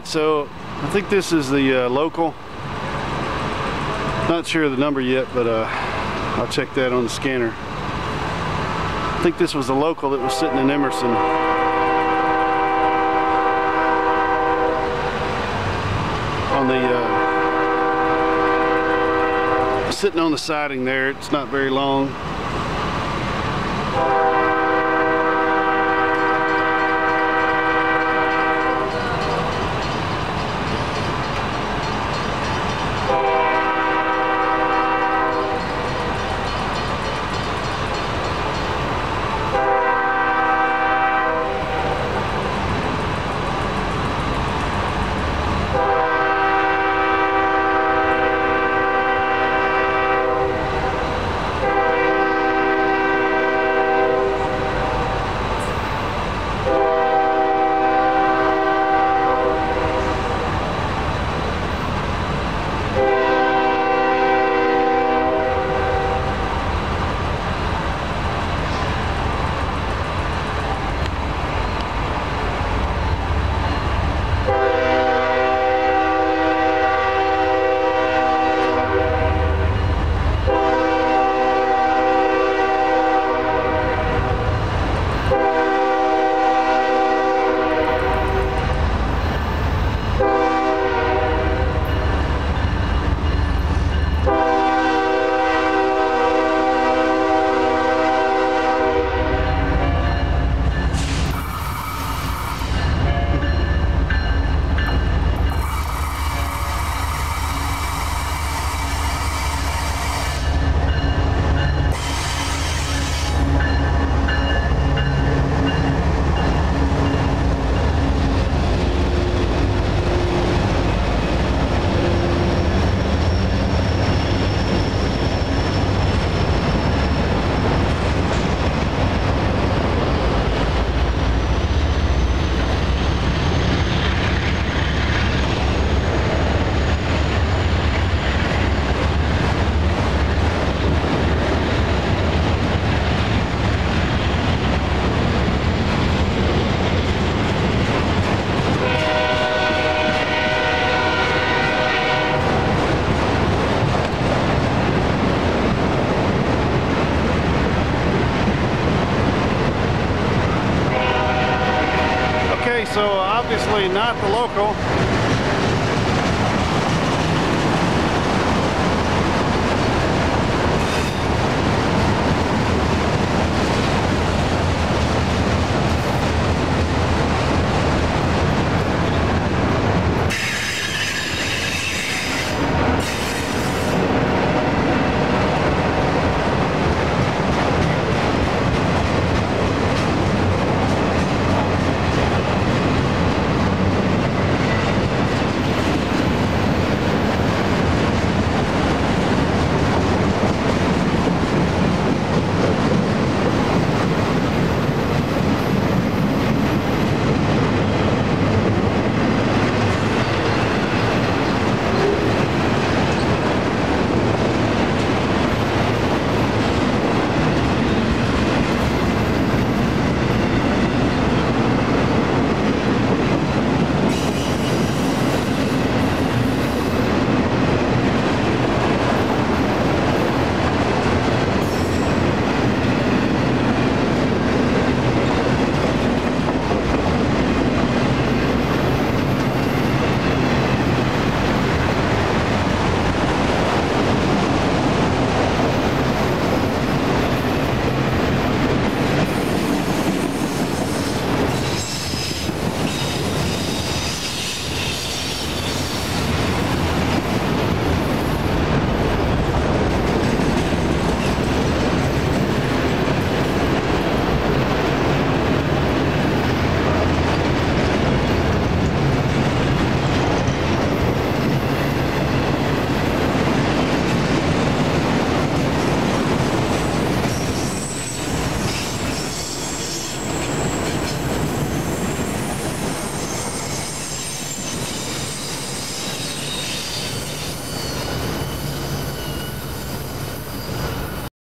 Alright, so I think this is the local. Not sure of the number yet, but I'll check that on the scanner. I think this was the local that was sitting in Emerson. On the sitting on the siding there, it's not very long. So obviously not the local.